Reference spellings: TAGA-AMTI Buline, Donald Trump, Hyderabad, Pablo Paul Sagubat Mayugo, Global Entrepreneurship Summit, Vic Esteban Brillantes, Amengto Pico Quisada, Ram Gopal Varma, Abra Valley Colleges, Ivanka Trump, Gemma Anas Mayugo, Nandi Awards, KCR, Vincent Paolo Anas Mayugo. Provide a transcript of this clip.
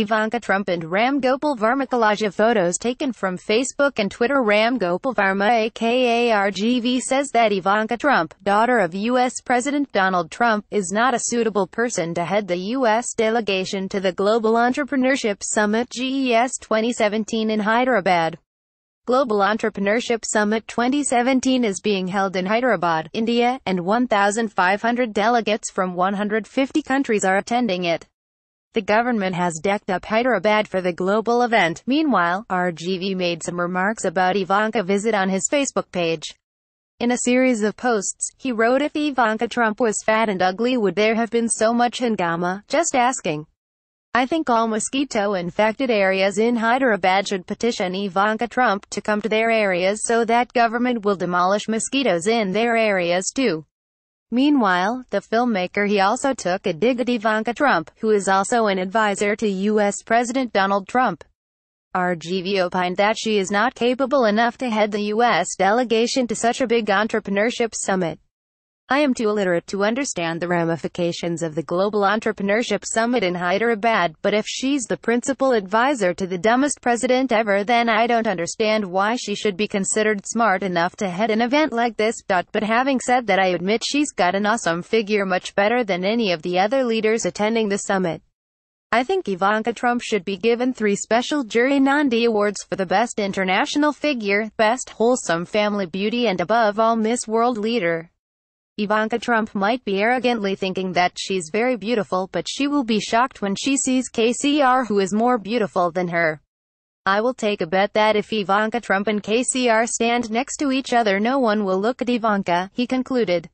Ivanka Trump and Ram Gopal Varma. Collage of photos taken from Facebook and Twitter. Ram Gopal Varma aka RGV says that Ivanka Trump, daughter of U.S. President Donald Trump, is not a suitable person to head the U.S. delegation to the Global Entrepreneurship Summit GES 2017 in Hyderabad. Global Entrepreneurship Summit 2017 is being held in Hyderabad, India, and 1,500 delegates from 150 countries are attending it. The government has decked up Hyderabad for the global event. Meanwhile, RGV made some remarks about Ivanka's visit on his Facebook page. In a series of posts, he wrote, "If Ivanka Trump was fat and ugly, would there have been so much hangama? Just asking. I think all mosquito-infected areas in Hyderabad should petition Ivanka Trump to come to their areas so that government will demolish mosquitoes in their areas too." Meanwhile, the filmmaker he also took a dig at Ivanka Trump, who is also an advisor to U.S. President Donald Trump. RGV opined that she is not capable enough to head the U.S. delegation to such a big entrepreneurship summit. "I am too illiterate to understand the ramifications of the Global Entrepreneurship Summit in Hyderabad, but if she's the principal advisor to the dumbest president ever, then I don't understand why she should be considered smart enough to head an event like this. But having said that, I admit she's got an awesome figure, much better than any of the other leaders attending the summit. I think Ivanka Trump should be given 3 special jury Nandi Awards for the best international figure, best wholesome family beauty, and above all Miss World leader." Ivanka Trump might be arrogantly thinking that she's very beautiful, but she will be shocked when she sees KCR, who is more beautiful than her. I will take a bet that if Ivanka Trump and KCR stand next to each other, no one will look at Ivanka, he concluded.